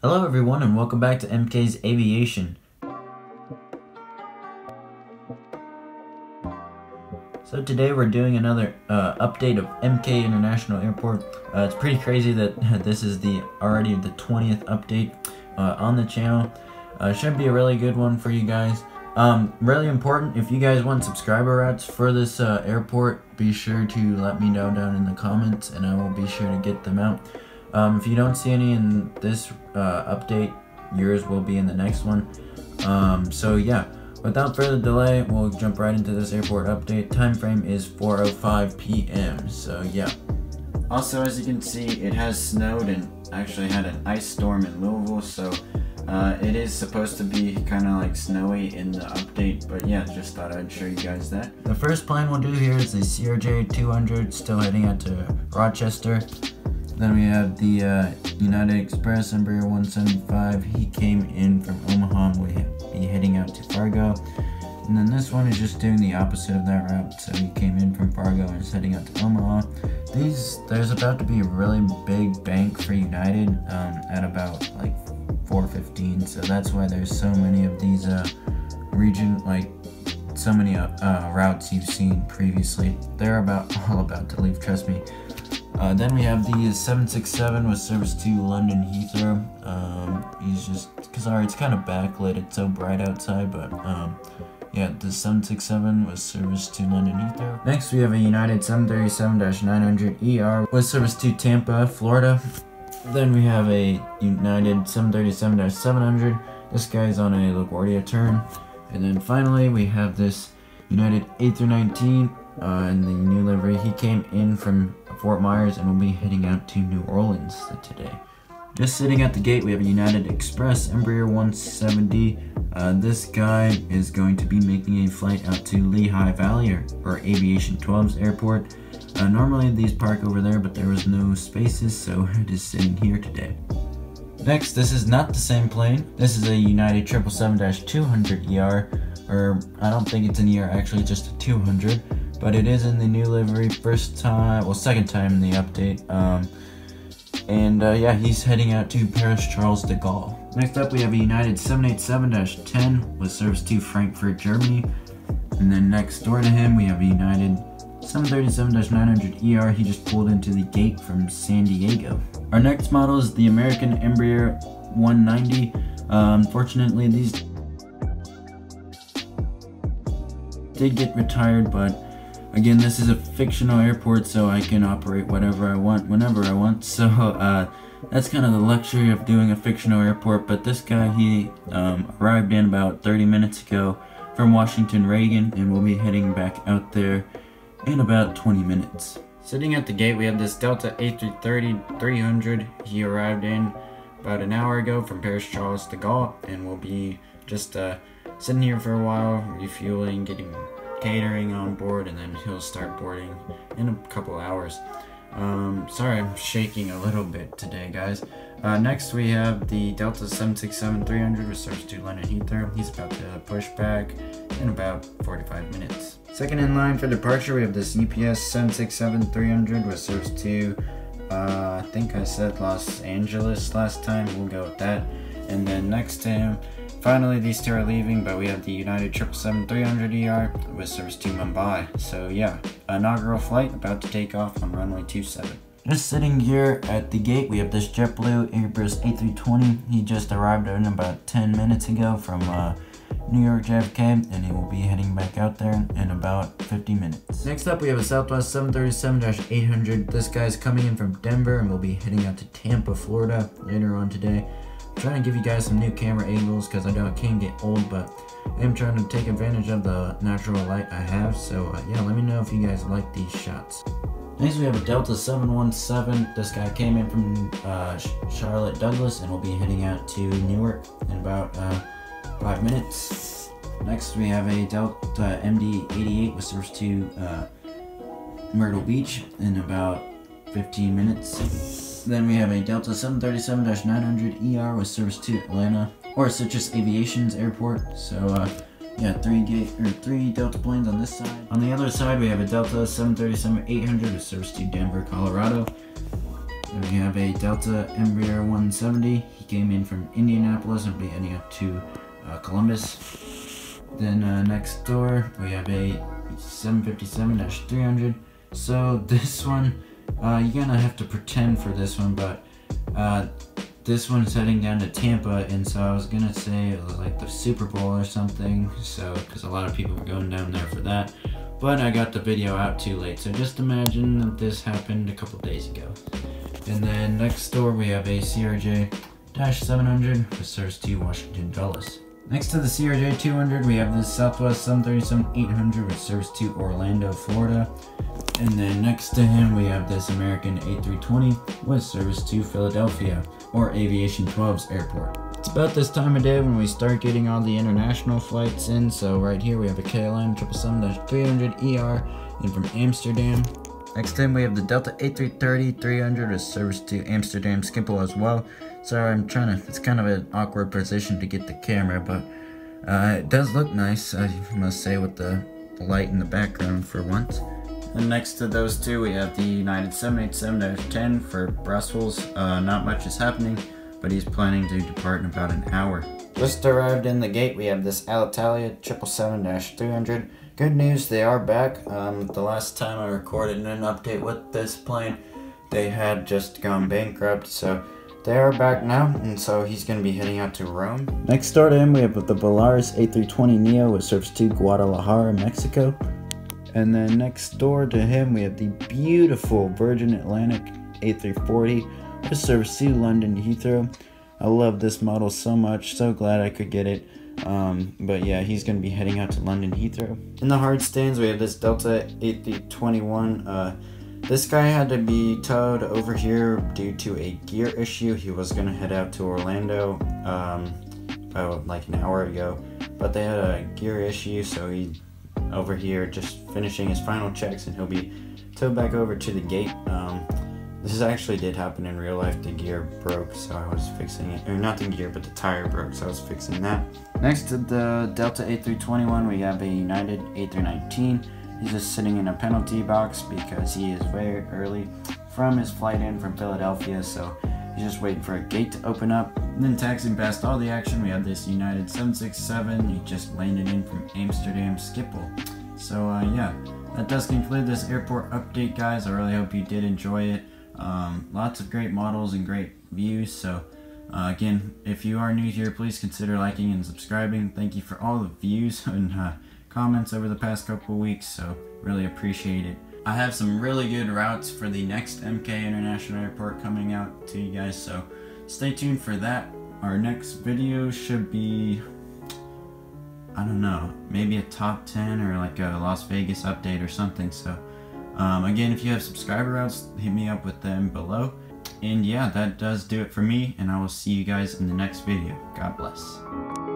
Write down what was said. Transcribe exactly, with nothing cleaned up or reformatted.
Hello everyone and welcome back to M K's Aviation. So today we're doing another uh, update of M K International Airport. Uh, it's pretty crazy that this is the already the twentieth update uh, on the channel. Uh, should be a really good one for you guys. Um, really important, if you guys want subscriber routes for this uh, airport, be sure to let me know down in the comments and I will be sure to get them out. Um, if you don't see any in this uh, update, yours will be in the next one. Um, so yeah, without further delay, we'll jump right into this airport update. Time frame is four oh five p m So yeah. Also, as you can see, it has snowed and actually had an ice storm in Louisville. So uh, it is supposed to be kind of like snowy in the update. But yeah, just thought I'd show you guys that. The first plane we'll do here is the C R J two hundred, still heading out to Rochester. Then we have the uh, United Express Embraer one seventy-five. He came in from Omaha and will be heading out to Fargo. And then this one is just doing the opposite of that route. So he came in from Fargo and is heading out to Omaha. These, there's about to be a really big bank for United um, at about like four fifteen. So that's why there's so many of these uh, region, like so many uh, uh, routes you've seen previously. They're about all about to leave, trust me. Uh, then we have the seven sixty-seven with service to London Heathrow. Um, he's just, cause alright, it's kind of backlit, it's so bright outside, but um, yeah, the seven sixty-seven with service to London Heathrow. Next we have a United seven thirty-seven nine hundred E R with service to Tampa, Florida. Then we have a United seven thirty-seven seven hundred. This guy's on a LaGuardia turn. And then finally we have this United eight through nineteen uh, in the new livery. He came in from Fort Myers and we'll be heading out to New Orleans today. Just sitting at the gate, we have a United Express Embraer one seventy. Uh, this guy is going to be making a flight out to Lehigh Valley or, or Aviation twelve's airport. Uh, normally these park over there, but there was no spaces, so it is sitting here today. Next, this is not the same plane. This is a United seven seventy-seven two hundred E R, or I don't think it's an E R, actually just a two hundred. But it is in the new livery, first time, well, second time in the update. Um, and uh, yeah, he's heading out to Paris Charles de Gaulle. Next up, we have a United seven eighty-seven ten with service to Frankfurt, Germany. And then next door to him, we have a United seven thirty-seven nine hundred E R. He just pulled into the gate from San Diego. Our next model is the American Embraer one ninety. Uh, unfortunately, these did get retired, but again, this is a fictional airport, so I can operate whatever I want, whenever I want. So uh, that's kind of the luxury of doing a fictional airport. But this guy, he um, arrived in about thirty minutes ago from Washington Reagan, and we'll be heading back out there in about twenty minutes. Sitting at the gate, we have this Delta A three thirty dash three hundred. He arrived in about an hour ago from Paris Charles de Gaulle, and we'll be just uh, sitting here for a while, refueling, getting catering on board, and then he'll start boarding in a couple hours. Um, sorry, I'm shaking a little bit today, guys. Uh, next we have the Delta seven sixty-seven three hundred with service to London Heathrow. He's about to push back in about forty-five minutes. Second in line for departure, we have this U P S seven sixty-seven three hundred with service to, uh, I think I said Los Angeles last time, we'll go with that. And then next to him, finally, these two are leaving, but we have the United seven seventy-seven three hundred E R with service to Mumbai. So yeah, inaugural flight about to take off on runway two seven. Just sitting here at the gate, we have this JetBlue Airbus A three twenty. He just arrived in about ten minutes ago from uh, New York J F K, and he will be heading back out there in about fifty minutes. Next up, we have a Southwest seven thirty-seven eight hundred. This guy's coming in from Denver, and we'll be heading out to Tampa, Florida later on today. Trying to give you guys some new camera angles because I know it can get old, but I am trying to take advantage of the natural light I have. So uh, yeah, let me know if you guys like these shots. Next we have a Delta seven seventeen. This guy came in from uh, Charlotte Douglas and will be heading out to Newark in about uh, five minutes. Next we have a Delta M D eighty-eight with service to uh, Myrtle Beach in about fifteen minutes. Then we have a Delta seven thirty-seven nine hundred E R with service to Atlanta or Citrus Aviation's airport. So uh, yeah, three gate or three Delta planes on this side. On the other side, we have a Delta seven thirty-seven eight hundred with service to Denver, Colorado. And we have a Delta Embraer one seventy. He came in from Indianapolis and will be heading up to uh, Columbus. Then uh, next door we have a seven fifty-seven dash three hundred. So this one, uh, you're gonna have to pretend for this one, but uh, this one's heading down to Tampa, and so I was gonna say it was like the Super Bowl or something, so because a lot of people were going down there for that, but I got the video out too late. So just imagine that this happened a couple days ago. And then next door we have a C R J seven hundred, which serves to Washington Dulles. Next to the C R J two hundred, we have the Southwest seven thirty-seven eight hundred, which serves to Orlando, Florida. And then next to him, we have this American A three twenty, with service to Philadelphia, or Aviation twelve's airport. It's about this time of day when we start getting all the international flights in, so right here we have a K L M seven seven seven dash three hundred E R, in from Amsterdam. Next to him, we have the Delta A three thirty dash three hundred, with service to Amsterdam Schiphol as well. Sorry, I'm trying to, it's kind of an awkward position to get the camera, but uh, it does look nice, I must say, with the, the light in the background for once. And next to those two, we have the United seven eighty-seven dash ten for Brussels. Uh, not much is happening, but he's planning to depart in about an hour. Just arrived in the gate, we have this Alitalia seven seventy-seven dash three hundred. Good news, they are back. Um, the last time I recorded an update with this plane, they had just gone bankrupt, so they are back now, and so he's going to be heading out to Rome. Next door to him, we have the Bellaris A three twenty neo, which serves to Guadalajara, Mexico. And then next door to him, we have the beautiful Virgin Atlantic A three forty, which serves to London Heathrow. I love this model so much, so glad I could get it. Um, but yeah, he's going to be heading out to London Heathrow. In the hard stands, we have this Delta A three twenty-one. Uh, This guy had to be towed over here due to a gear issue. He was going to head out to Orlando um, about like an hour ago, but they had a gear issue, so he's over here just finishing his final checks, and he'll be towed back over to the gate. Um, this actually did happen in real life. The gear broke, so I was fixing it. Or not the gear, but the tire broke, so I was fixing that. Next to the Delta A three twenty-one, we have a United A three nineteen. He's just sitting in a penalty box because he is very early from his flight in from Philadelphia, so he's just waiting for a gate to open up. And then taxiing past all the action, we have this United seven sixty-seven. He just landed in from Amsterdam Schiphol. So uh, yeah, that does conclude this airport update, guys. I really hope you did enjoy it. Um, lots of great models and great views. So uh, again, if you are new here, please consider liking and subscribing. Thank you for all the views and uh, comments over the past couple weeks, so really appreciate it. I have some really good routes for the next M K International Airport coming out to you guys, so stay tuned for that. Our next video should be, I don't know, maybe a top ten or like a Las Vegas update or something. So um, again, if you have subscriber routes, hit me up with them below. And yeah, that does do it for me, and I will see you guys in the next video. God bless.